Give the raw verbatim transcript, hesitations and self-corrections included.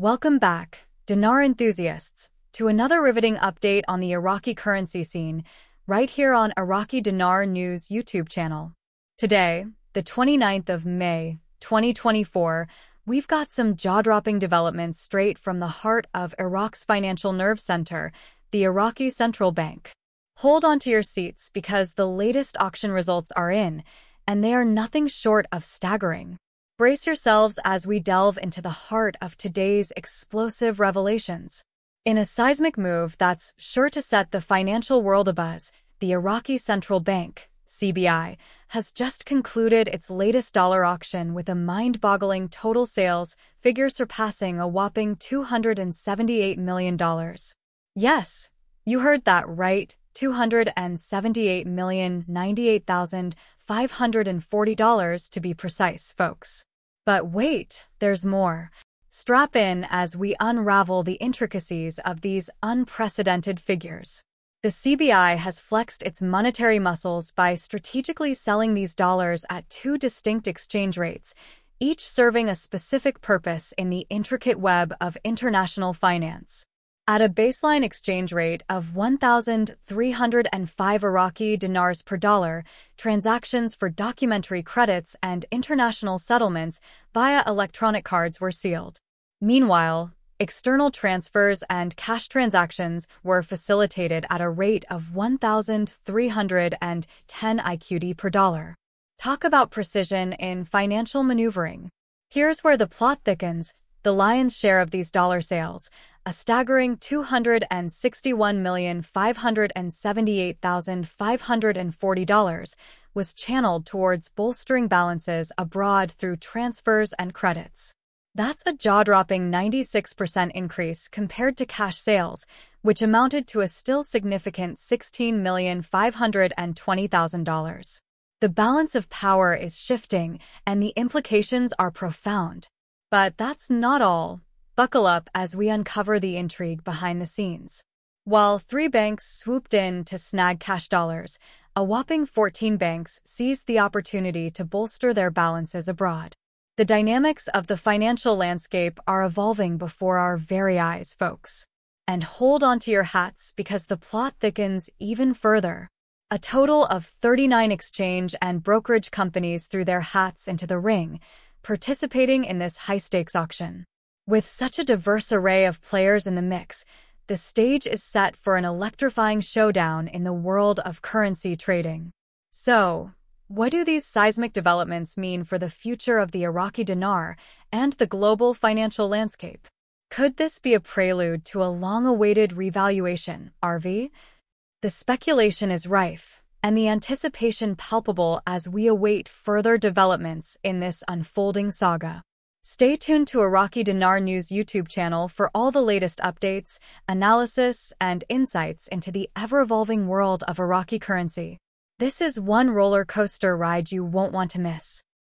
Welcome back, dinar enthusiasts, to another riveting update on the Iraqi currency scene, right here on Iraqi Dinar News YouTube channel. Today, the twenty-ninth of May, twenty twenty-four, we've got some jaw-dropping developments straight from the heart of Iraq's financial nerve center, the Iraqi Central Bank. Hold on to your seats because the latest auction results are in, and they are nothing short of staggering. Brace yourselves as we delve into the heart of today's explosive revelations. In a seismic move that's sure to set the financial world abuzz, the Iraqi Central Bank, C B I, has just concluded its latest dollar auction with a mind-boggling total sales figure surpassing a whopping two hundred seventy-eight million dollars. Yes, you heard that right, two hundred seventy-eight million ninety-eight thousand five hundred forty dollars to be precise, folks. But wait, there's more. Strap in as we unravel the intricacies of these unprecedented figures. The C B I has flexed its monetary muscles by strategically selling these dollars at two distinct exchange rates, each serving a specific purpose in the intricate web of international finance. At a baseline exchange rate of one thousand three hundred five Iraqi dinars per dollar, transactions for documentary credits and international settlements via electronic cards were sealed. Meanwhile, external transfers and cash transactions were facilitated at a rate of one thousand three hundred ten I Q D per dollar. Talk about precision in financial maneuvering. Here's where the plot thickens. The lion's share of these dollar sales, a staggering two hundred sixty-one million five hundred seventy-eight thousand five hundred forty dollars, was channeled towards bolstering balances abroad through transfers and credits. That's a jaw-dropping ninety-six percent increase compared to cash sales, which amounted to a still significant sixteen million five hundred twenty thousand dollars. The balance of power is shifting, and the implications are profound. But that's not all. Buckle up as we uncover the intrigue behind the scenes. While three banks swooped in to snag cash dollars, a whopping fourteen banks seized the opportunity to bolster their balances abroad. The dynamics of the financial landscape are evolving before our very eyes, folks. And hold on to your hats because the plot thickens even further. A total of thirty-nine exchange and brokerage companies threw their hats into the ring, participating in this high-stakes auction. With such a diverse array of players in the mix, the stage is set for an electrifying showdown in the world of currency trading. So, what do these seismic developments mean for the future of the Iraqi dinar and the global financial landscape? Could this be a prelude to a long-awaited revaluation, R V? The speculation is rife, and the anticipation palpable as we await further developments in this unfolding saga. Stay tuned to Iraqi Dinar News YouTube channel for all the latest updates, analysis, and insights into the ever-evolving world of Iraqi currency. This is one roller coaster ride you won't want to miss.